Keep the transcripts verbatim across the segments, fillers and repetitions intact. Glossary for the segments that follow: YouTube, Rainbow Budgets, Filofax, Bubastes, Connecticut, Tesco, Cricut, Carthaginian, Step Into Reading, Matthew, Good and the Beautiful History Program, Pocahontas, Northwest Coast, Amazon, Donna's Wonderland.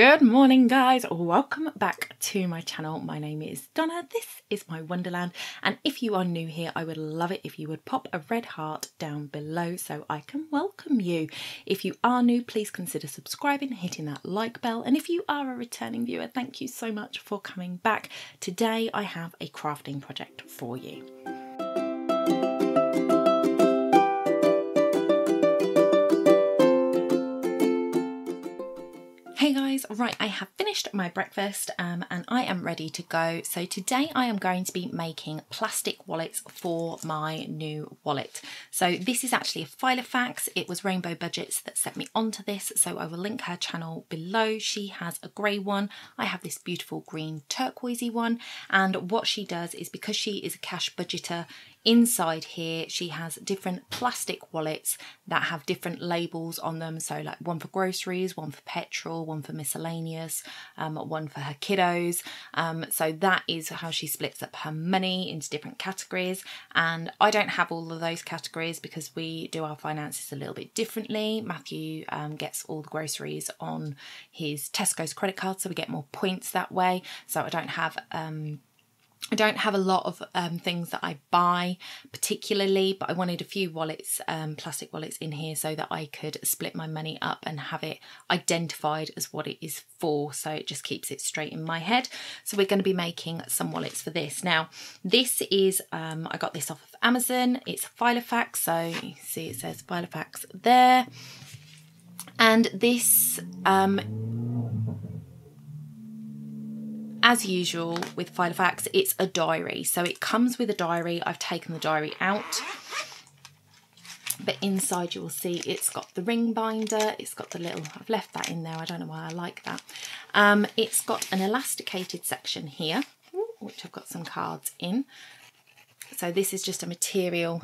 Good morning guys, welcome back to my channel. My name is Donna, this is my Wonderland, and if you are new here I would love it if you would pop a red heart down below so I can welcome you. If you are new, please consider subscribing, hitting that like bell, and if you are a returning viewer, thank you so much for coming back. Today I have a crafting project for you. Hey guys, right, I have finished my breakfast um, and I am ready to go. So today I am going to be making plastic wallets for my new wallet. So this is actually a Filofax. It was Rainbow Budgets that sent me onto this, so I will link her channel below. She has a grey one, I have this beautiful green turquoisey one, and what she does is, because she is a cash budgeter, inside here she has different plastic wallets that have different labels on them, so like one for groceries, one for petrol, one for miscellaneous, um, one for her kiddos, um, so that is how she splits up her money into different categories. And I don't have all of those categories because we do our finances a little bit differently. Matthew um, gets all the groceries on his Tesco's credit card, so we get more points that way, so I don't have um, I don't have a lot of um, things that I buy particularly, but I wanted a few wallets, um, plastic wallets in here so that I could split my money up and have it identified as what it is for, so it just keeps it straight in my head. So we're going to be making some wallets for this. Now this is, um, I got this off of Amazon, it's a Filofax, so you can see it says Filofax there, and this um, as usual with Filofax, it's a diary. So it comes with a diary. I've taken the diary out, but inside you will see it's got the ring binder. It's got the little, I've left that in there. I don't know why I like that. Um, it's got an elasticated section here, which I've got some cards in. So this is just a material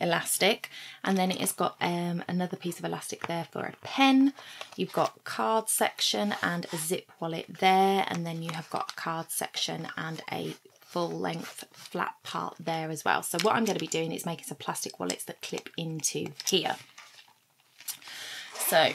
elastic, and then it has got um, another piece of elastic there for a pen. You've got card section and a zip wallet there, and then you have got card section and a full length flat part there as well. So what I'm going to be doing is making some plastic wallets that clip into here. So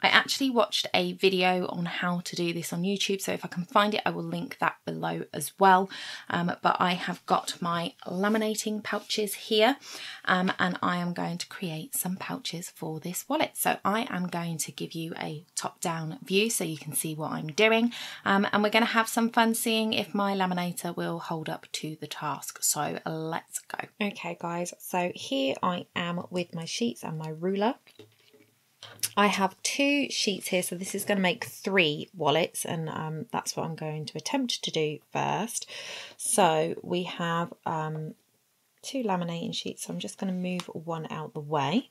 I actually watched a video on how to do this on YouTube, so if I can find it I will link that below as well. Um, but I have got my laminating pouches here, um, and I am going to create some pouches for this wallet. So I am going to give you a top-down view so you can see what I'm doing, um, and we're going to have some fun seeing if my laminator will hold up to the task. So let's go. Okay guys, so here I am with my sheets and my ruler. I have two sheets here, so this is going to make three wallets, and um, that's what I'm going to attempt to do first. So we have um, two laminating sheets, so I'm just going to move one out the way.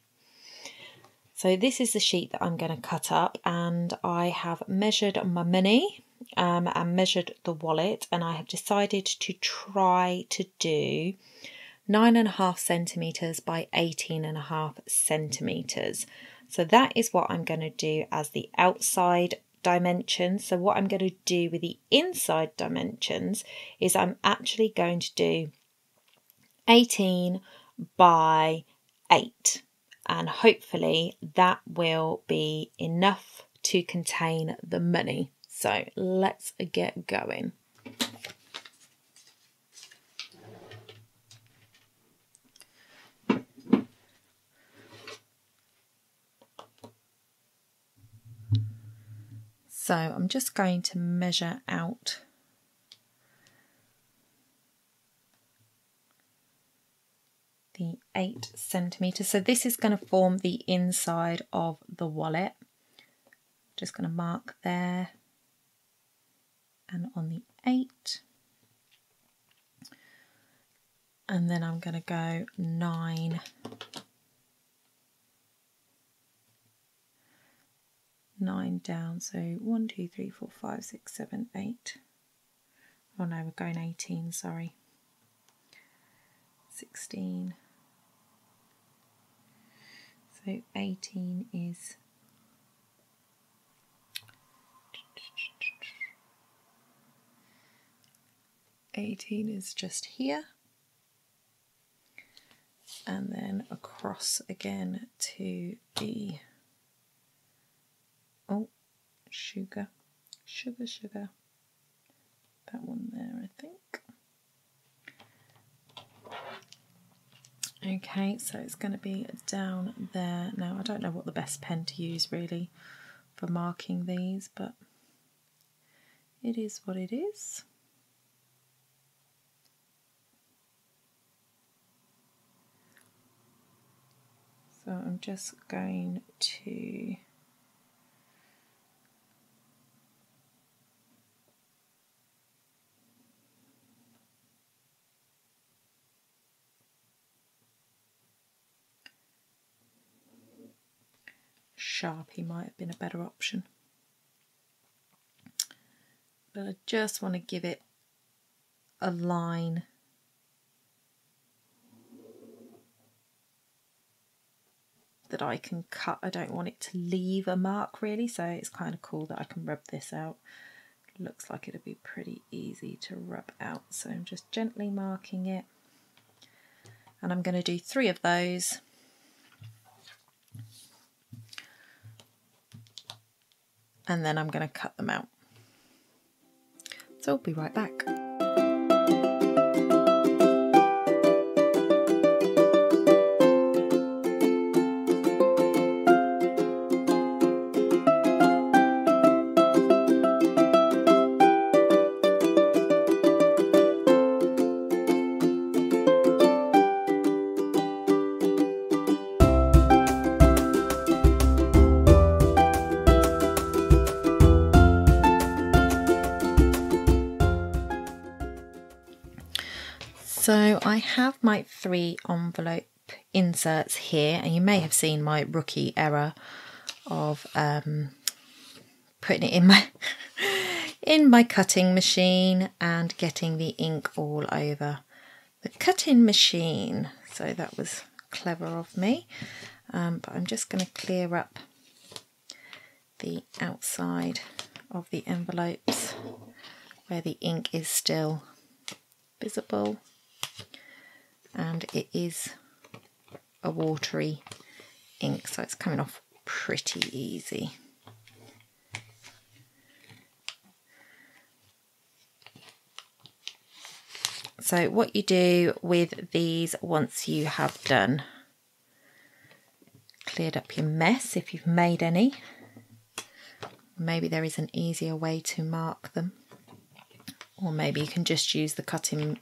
So this is the sheet that I'm going to cut up, and I have measured my money um, and measured the wallet, and I have decided to try to do nine and a half centimetres by eighteen and a half centimetres. So that is what I'm going to do as the outside dimensions. So what I'm going to do with the inside dimensions is I'm actually going to do eighteen by eight, and hopefully that will be enough to contain the money. So let's get going. So I'm just going to measure out the eight centimetres. So this is going to form the inside of the wallet. Just going to mark there and on the eight. And then I'm going to go nine. Nine down, so one, two, three, four, five, six, seven, eight. Oh no, we're going eighteen, sorry. sixteen. So eighteen is eighteen is just here, and then across again to the Oh, sugar, sugar, sugar. That one there, I think. Okay, so it's going to be down there. Now, I don't know what the best pen to use really for marking these, but it is what it is. So I'm just going to Sharpie might have been a better option, but I just want to give it a line that I can cut. I don't want it to leave a mark really, so it's kind of cool that I can rub this out. It looks like it'll be pretty easy to rub out, so I'm just gently marking it, and I'm going to do three of those. And then I'm going to cut them out. So I'll be right back. So I have my three envelope inserts here, and you may have seen my rookie error of um, putting it in my in my cutting machine and getting the ink all over the cutting machine. So that was clever of me, um, but I'm just going to clear up the outside of the envelopes where the ink is still visible. And it is a watery ink, so it's coming off pretty easy. So what you do with these, once you have done cleared up your mess, if you've made any, maybe there is an easier way to mark them, or maybe you can just use the cutting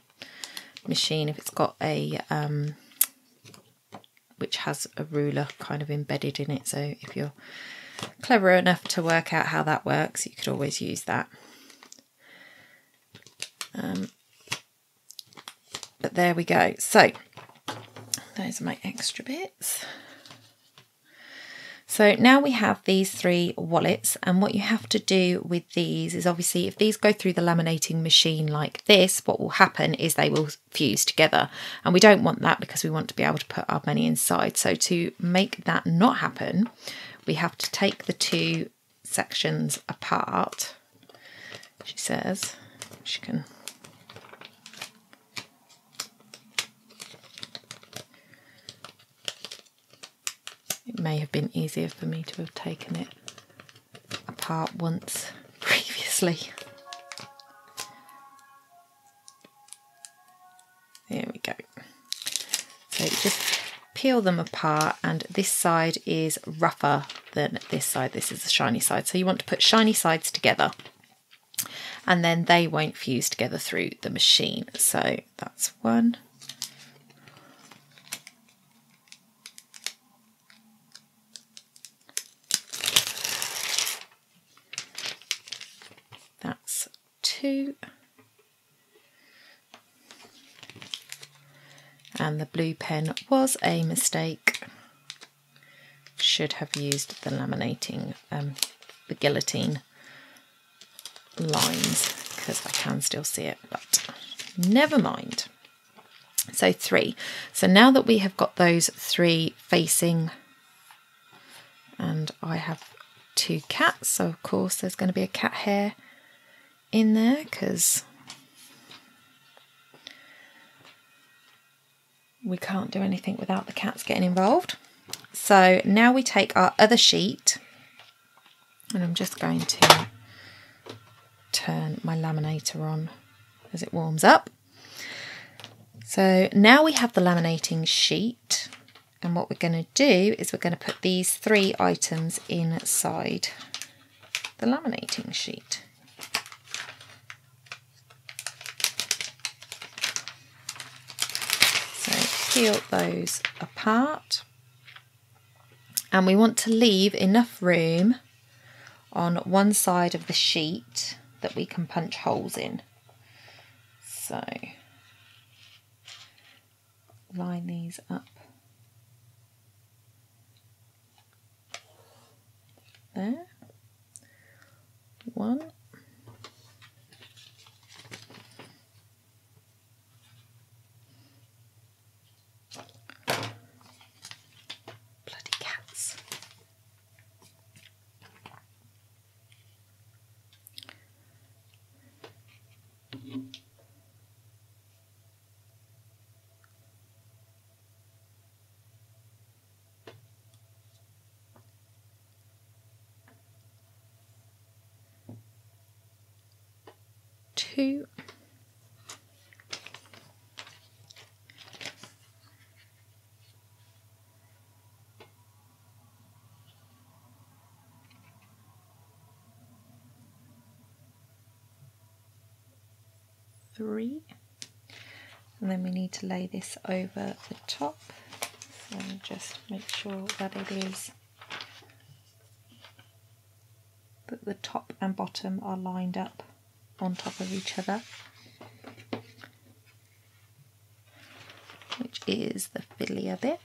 machine if it's got a um, which has a ruler kind of embedded in it. So if you're clever enough to work out how that works, you could always use that. Um, but there we go. So those are my extra bits. So now we have these three wallets, and what you have to do with these is, obviously if these go through the laminating machine like this, what will happen is they will fuse together, and we don't want that because we want to be able to put our money inside. So to make that not happen, we have to take the two sections apart. She says she can It may have been easier for me to have taken it apart once previously. There we go. So just peel them apart, and this side is rougher than this side. This is the shiny side. So you want to put shiny sides together, and then they won't fuse together through the machine. So that's one. That's two, and the blue pen was a mistake. Should have used the laminating, um, the guillotine lines, because I can still see it, but never mind. So three. So now that we have got those three facing, and I have two cats, so of course there's going to be a cat hair in there, because we can't do anything without the cats getting involved. So now we take our other sheet, and I'm just going to turn my laminator on as it warms up. So now we have the laminating sheet, and what we're going to do is we're going to put these three items inside the laminating sheet. So peel those apart, and we want to leave enough room on one side of the sheet that we can punch holes in. So line these up there, one, bloody cats, two, three, and then we need to lay this over the top, so just make sure that it is, that the top and bottom are lined up on top of each other, which is the fiddlier bit.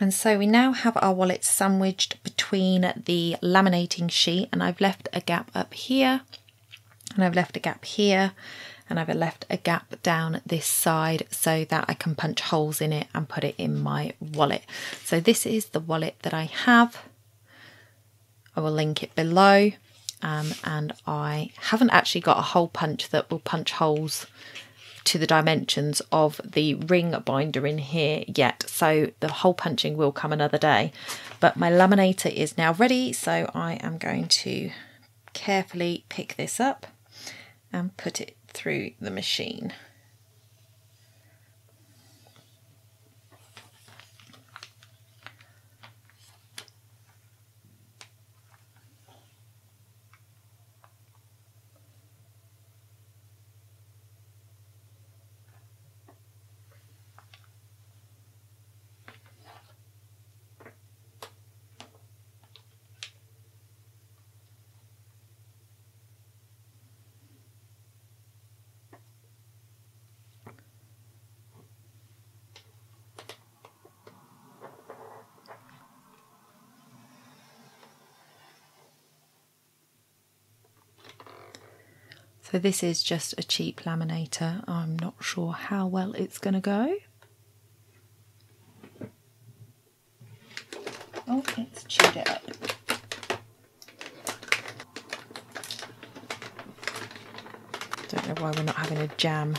And so we now have our wallet sandwiched between the laminating sheet, and I've left a gap up here, and I've left a gap here, and I've left a gap down this side so that I can punch holes in it and put it in my wallet. So this is the wallet that I have. I will link it below, um, and I haven't actually got a hole punch that will punch holes to the dimensions of the ring binder in here yet, so the hole punching will come another day. But my laminator is now ready, so I am going to carefully pick this up and put it through the machine. So this is just a cheap laminator. I'm not sure how well it's going to go. Oh, it's chewed it up. Don't know why we're not having a jam.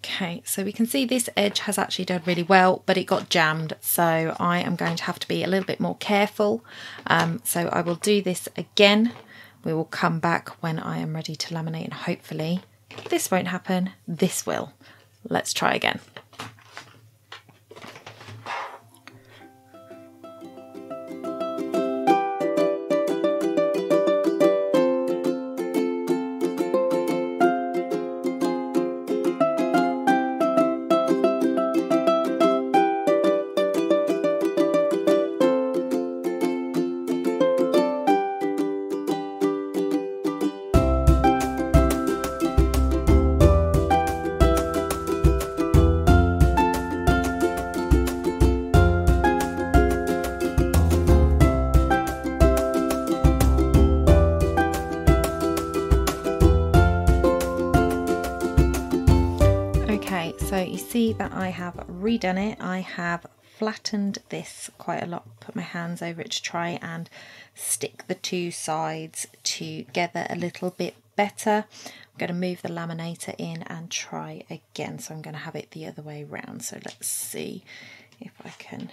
Okay, so we can see this edge has actually done really well, but it got jammed, so I am going to have to be a little bit more careful. Um, so I will do this again. We will come back when I am ready to laminate, and hopefully this won't happen, this will. Let's try again. So you see that I have redone it. I have flattened this quite a lot, put my hands over it to try and stick the two sides together a little bit better. I'm going to move the laminator in and try again. So I'm going to have it the other way around. So let's see if I can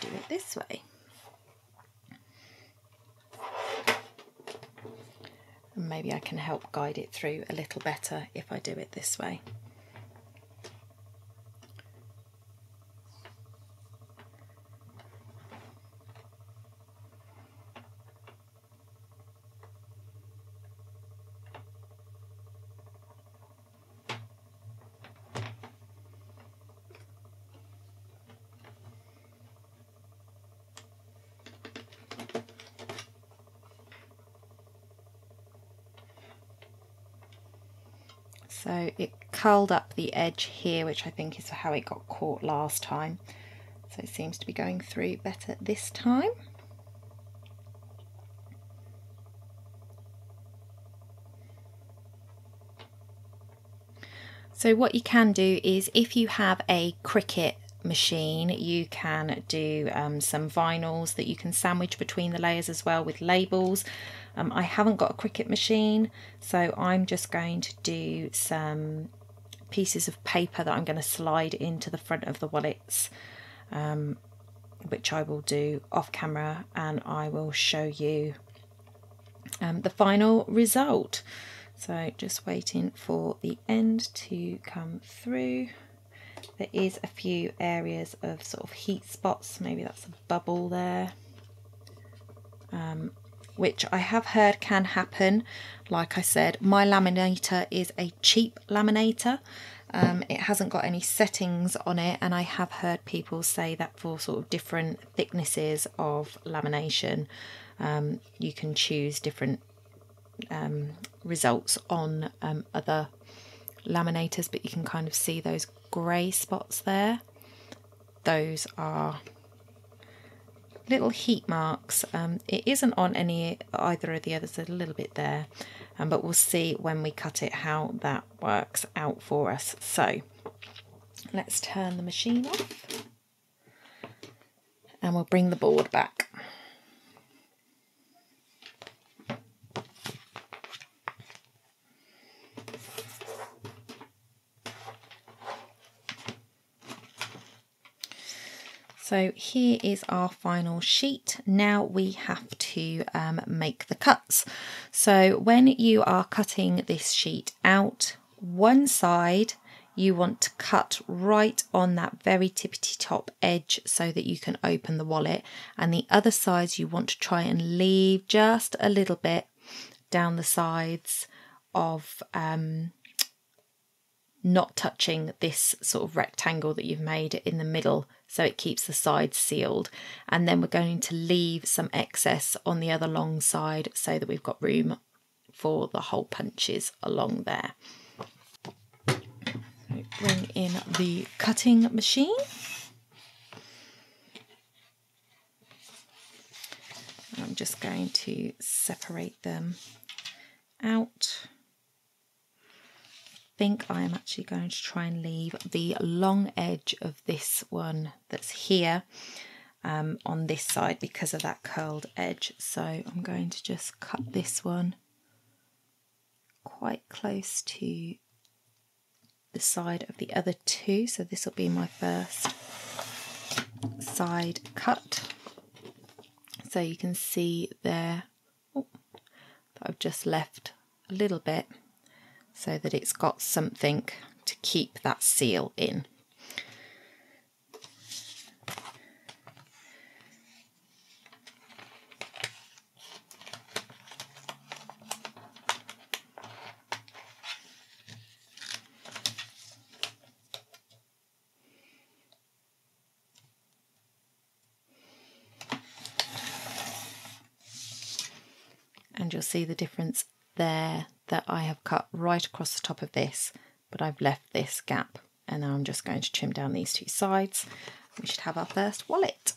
do it this way. And maybe I can help guide it through a little better if I do it this way. So it curled up the edge here, which I think is how it got caught last time. So it seems to be going through better this time. So what you can do is, if you have a Cricut machine, you can do um, some vinyls that you can sandwich between the layers as well with labels. Um, I haven't got a Cricut machine, so I'm just going to do some pieces of paper that I'm going to slide into the front of the wallets, um, which I will do off camera, and I will show you um, the final result. So just waiting for the end to come through. There is a few areas of sort of heat spots, maybe that's a bubble there, um, which I have heard can happen. Like I said, my laminator is a cheap laminator. Um, it hasn't got any settings on it, and I have heard people say that for sort of different thicknesses of lamination, um, you can choose different um, results on um, other laminators, but you can kind of see those grey spots there. Those are little heat marks. Um, it isn't on any either of the others, a little bit there, um, but we'll see when we cut it how that works out for us. So let's turn the machine off and we'll bring the board back. So here is our final sheet. Now we have to um, make the cuts. So when you are cutting this sheet out, one side you want to cut right on that very tippity top edge so that you can open the wallet, and the other sides you want to try and leave just a little bit down the sides of um, not touching this sort of rectangle that you've made in the middle, so it keeps the sides sealed. And then we're going to leave some excess on the other long side so that we've got room for the hole punches along there. So bring in the cutting machine. I'm just going to separate them out. I think I am actually going to try and leave the long edge of this one that's here um, on this side because of that curled edge. So I'm going to just cut this one quite close to the side of the other two. So this will be my first side cut. So you can see there oh, that I've just left a little bit, so that it's got something to keep that seal in. And you'll see the difference there, that I have cut right across the top of this, but I've left this gap, and now I'm just going to trim down these two sides. We should have our first wallet.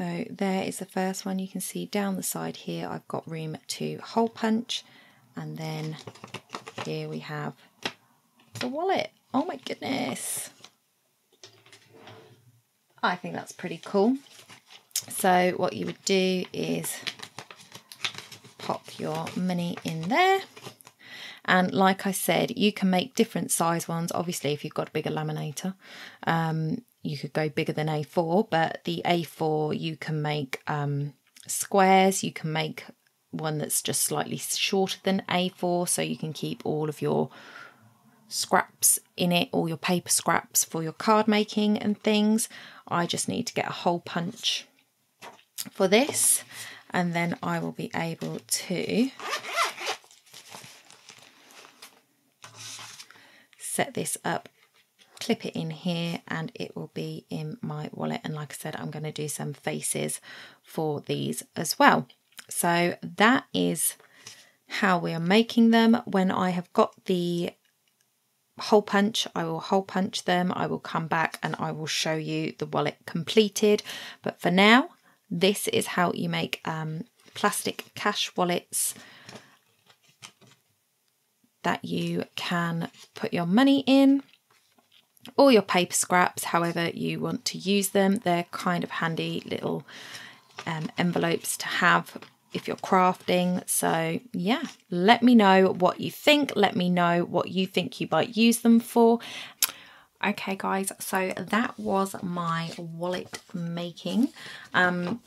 So there is the first one. You can see down the side here I've got room to hole punch, and then here we have the wallet. Oh my goodness, I think that's pretty cool. So what you would do is pop your money in there, and like I said, you can make different size ones. Obviously if you've got a bigger laminator, um, you could go bigger than A four, but the A four you can make um, squares, you can make one that's just slightly shorter than A four, so you can keep all of your scraps in it, all your paper scraps for your card making and things. I just need to get a hole punch for this, and then I will be able to set this up, clip it in here, and it will be in my wallet. And like I said, I'm going to do some faces for these as well. So that is how we are making them. When I have got the hole punch, I will hole punch them. I will come back and I will show you the wallet completed. But for now, this is how you make um, plastic cash wallets that you can put your money in, or your paper scraps, however you want to use them. They're kind of handy little um, envelopes to have if you're crafting. So yeah, let me know what you think. Let me know what you think you might use them for. Okay guys, so that was my wallet making. Um,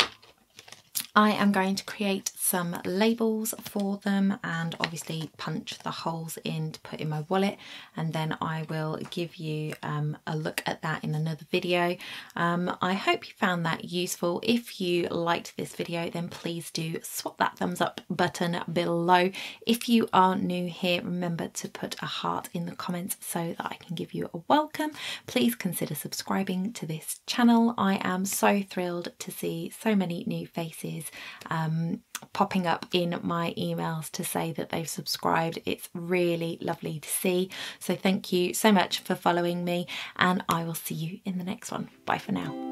I am going to create some labels for them and obviously punch the holes in to put in my wallet, and then I will give you um, a look at that in another video. Um, I hope you found that useful. If you liked this video, then please do swap that thumbs up button below. If you are new here, remember to put a heart in the comments so that I can give you a welcome. Please consider subscribing to this channel. I am so thrilled to see so many new faces Um, popping up in my emails to say that they've subscribed. It's really lovely to see. So thank you so much for following me, and I will see you in the next one. Bye for now.